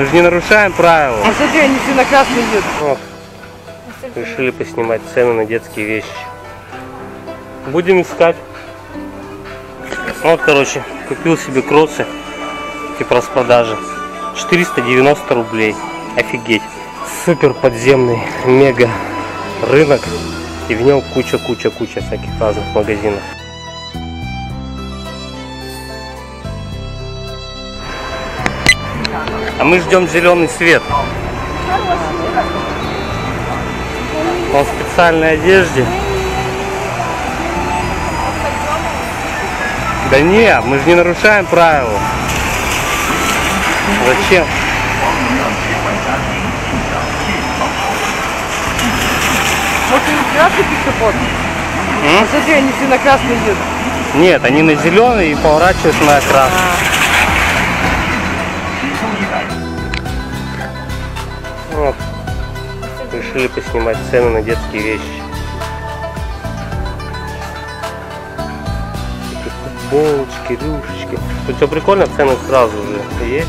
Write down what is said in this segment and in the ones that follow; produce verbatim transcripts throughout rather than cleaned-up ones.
Мы же не нарушаем правила. А что они все на красный идут? Вот. Решили поснимать цены на детские вещи. Будем искать. Вот, короче, купил себе кроссы типа распродажи. четыреста девяносто рублей. Офигеть. Супер подземный мега рынок. И в нем куча-куча-куча всяких разных магазинов. А мы ждем зеленый свет. Он в специальной одежде. Да не, мы же не нарушаем правила. Зачем? Вот они на красный пешеход. Посмотри, они все на красный идут. Нет, они на зеленый и поворачиваются на красный. Вот. Решили поснимать цены на детские вещи. Такие футболочки, рюшечки. У тебя прикольно, цены сразу же есть.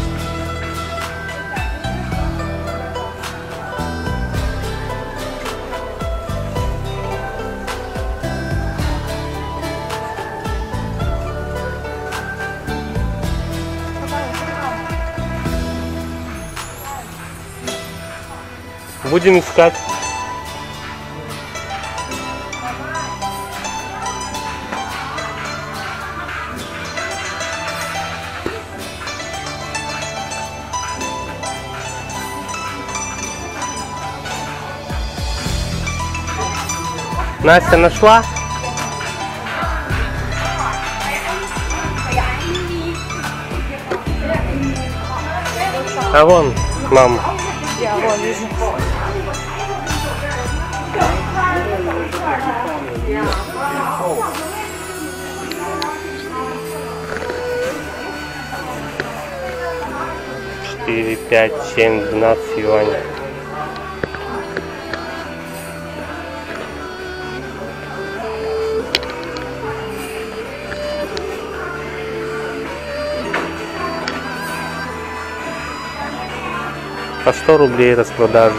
Будем искать. Настя нашла? А вон мама. Я вон вижу. четыре, пять, семь, двенадцать юаней. По сто рублей распродажи.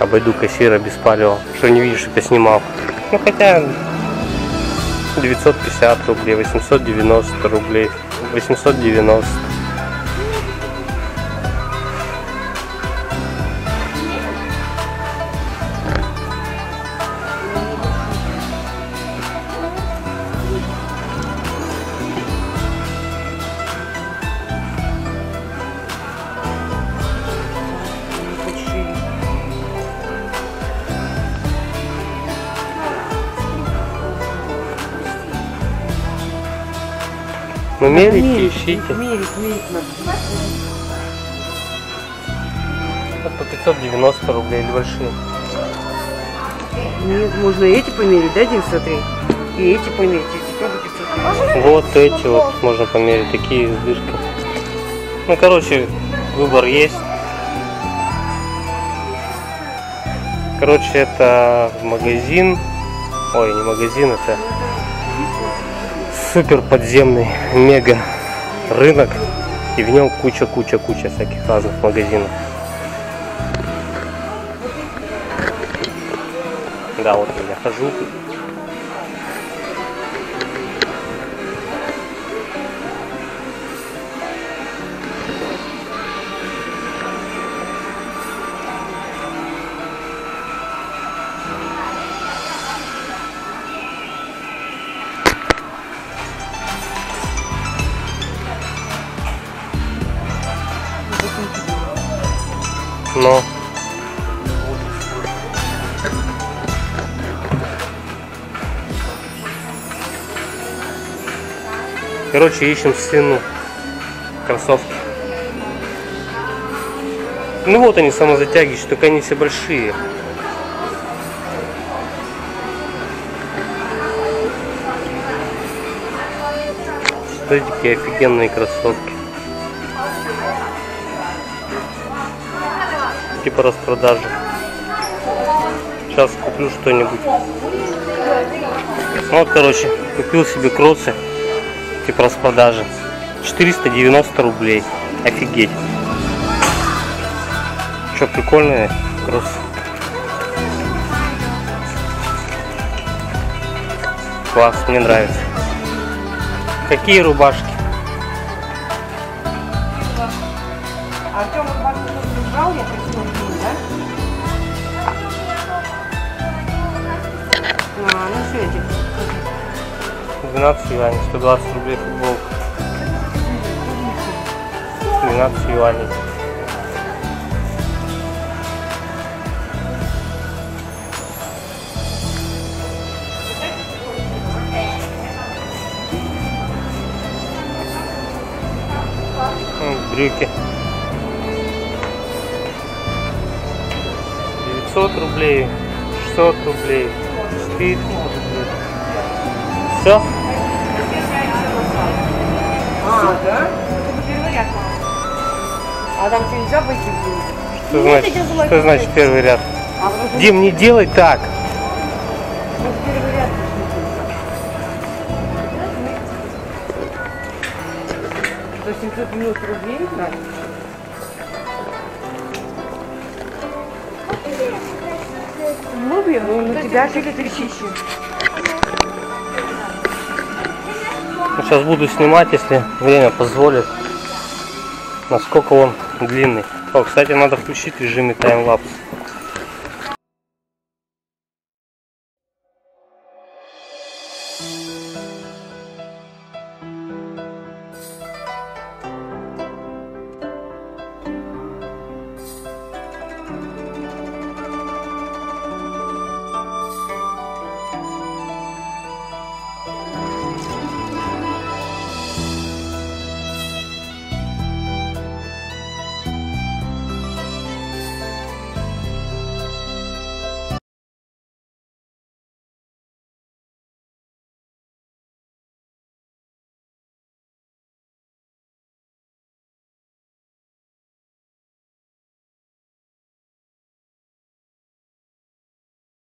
Обойду кассира без палева, что не видишь, это снимал. Ну хотя девятьсот пятьдесят рублей, восемьсот девяносто рублей, восемьсот девяносто. Ну, мерите, мерить, ищите. Мерить, мерить надо. По пятьсот девяносто рублей или большие. Нет, можно эти померить, да, Дим, смотри? И эти померить, эти тоже пятьсот. Вот эти вот можно померить, такие издышки. Ну, короче, выбор есть. Короче, это магазин. Ой, не магазин, это... Супер подземный мега рынок, и в нем куча-куча-куча всяких разных магазинов. Да, вот я хожу. Но короче, ищем сыну кроссовки. Ну вот они, самозатягивающие, только они все большие. Смотрите, какие офигенные кроссовки. Типа распродажи. Сейчас куплю что-нибудь. Вот, короче, купил себе кроссы, типа распродажи, четыреста девяносто рублей, офигеть. Что, прикольные кроссы. Класс, мне нравится. Какие рубашки? Артем рубашку брал, я пришел, да? А, ну все эти. двенадцать юаней, сто двадцать рублей футболка. двенадцать юаней. Брюки девятьсот рублей, шестьсот рублей, четыреста рублей. Все? А, да? Первый ряд. А там тебе нельзя выйти в день? Что значит, что значит первый ряд? Дим, не делай так. семьсот минут рублей, да? Ну, блин, он у тебя жили трещищи. Сейчас буду снимать, если время позволит. Насколько он длинный. О, кстати, надо включить в режиме таймлапс.